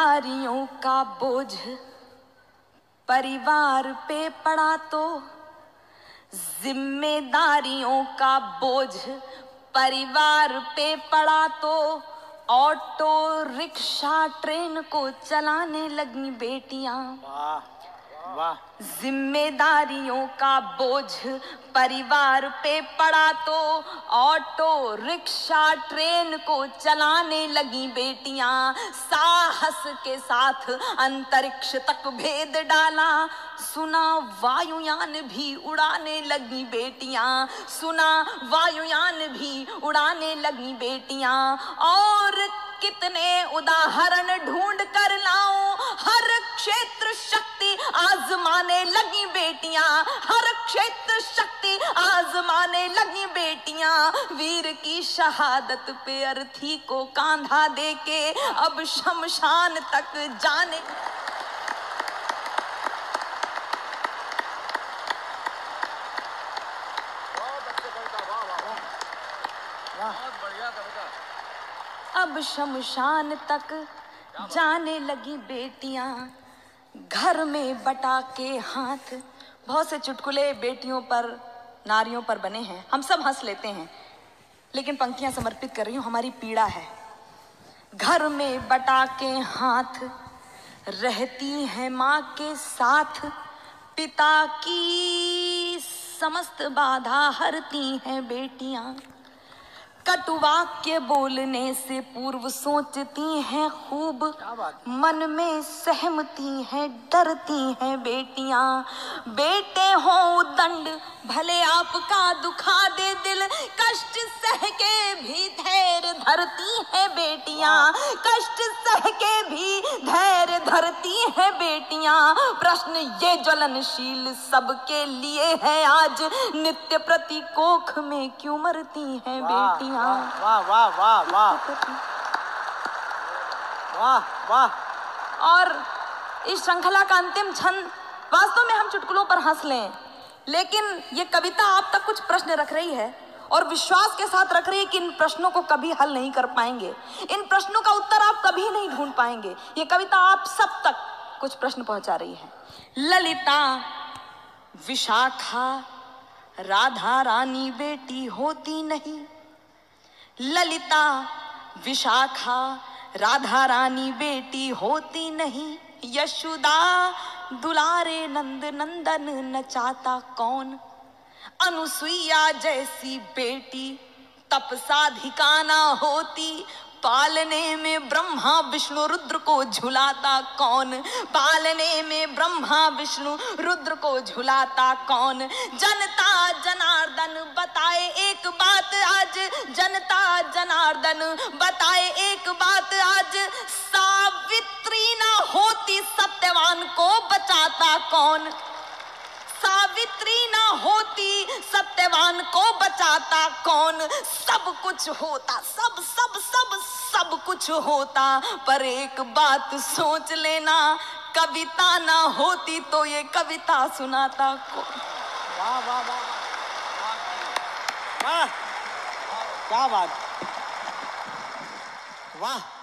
जिम्मेदारियों का बोझ परिवार पे पड़ा तो, जिम्मेदारियों का बोझ परिवार पे पड़ा तो, ऑटो रिक्शा ट्रेन को चलाने लगी बेटियां। वाह वाह। जिम्मेदारियों का बोझ परिवार पे पड़ा तो, ऑटो रिक्शा ट्रेन को चलाने लगी बेटियां। साहस के साथ अंतरिक्ष तक भेद डाला, सुना वायुयान भी उड़ाने लगी बेटियां, सुना वायुयान भी उड़ाने लगी बेटियां। और कितने उदाहरण ढूंढ कर लाऊं, हर क्षेत्र शक्ति आजमाने लगी बेटियां, हर क्षेत्र शक्ति आजमाने लगी बेटियां। वीर की शहादत पे अर्थी को कांधा देके अब शमशान तक जाने। अब शमशान तक जाने लगी बेटियां। घर में बटा के हाथ, बहुत से चुटकुले बेटियों पर नारियों पर बने हैं, हम सब हंस लेते हैं, लेकिन पंक्तियां समर्पित कर रही हूं, हमारी पीड़ा है। घर में बटा के हाथ रहती है माँ के साथ, पिता की समस्त बाधा हरती हैं बेटियां। कटुवाक्य बोलने से पूर्व सोचती हैं खूब, मन में सहमती हैं डरती हैं बेटियां। बेटे हो उदंड भले आपका दुखा दे दिल, कष्ट सह के भी धैर्य धरती हैं बेटियां, कष्ट सह के भी धैर्य धरती हैं बेटियां। प्रश्न ये ज्वलनशील सबके लिए है आज, नित्य प्रति कोख में क्यों मरती हैं बेटियां। वाह वाह वाह वाह वाह वाह वाह। और इस श्रृंखला का अंतिम छंद, वास्तव में हम चुटकुलों पर हंस लें, लेकिन ये कविता आप तक कुछ प्रश्न रख रही है, और विश्वास के साथ रख रही है कि इन प्रश्नों को कभी हल नहीं कर पाएंगे, इन प्रश्नों का उत्तर आप कभी नहीं ढूंढ पाएंगे। ये कविता आप सब तक कुछ प्रश्न पहुंचा रही है। ललिता, विशाखा, राधा रानी बेटी होती नहीं। ललिता, विशाखा, राधा रानी बेटी होती नहीं। यशोदा, दुलारे नंद नंदन नचाता कौन। अनुसुईया जैसी बेटी तपसा धिकाना होती, पालने में ब्रह्मा विष्णु रुद्र को झुलाता कौन, पालने में ब्रह्मा विष्णु रुद्र को झुलाता कौन। जनता जनार्दन बताए एक बात आज, जनता जनार्दन बताए एक बात आज, सावित्री ना होती सत्यवान को बचाता कौन, सावित्री ना होती सत्यवान को बचाता कौन। सब कुछ होता, सब सब सब सब कुछ होता, पर एक बात सोच लेना, कविता ना होती तो ये कविता सुनाता कौन। वाह वाह वाह वाह, क्या बात, वाह।